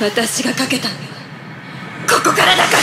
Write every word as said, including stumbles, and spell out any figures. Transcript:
私がかけたのはここからだから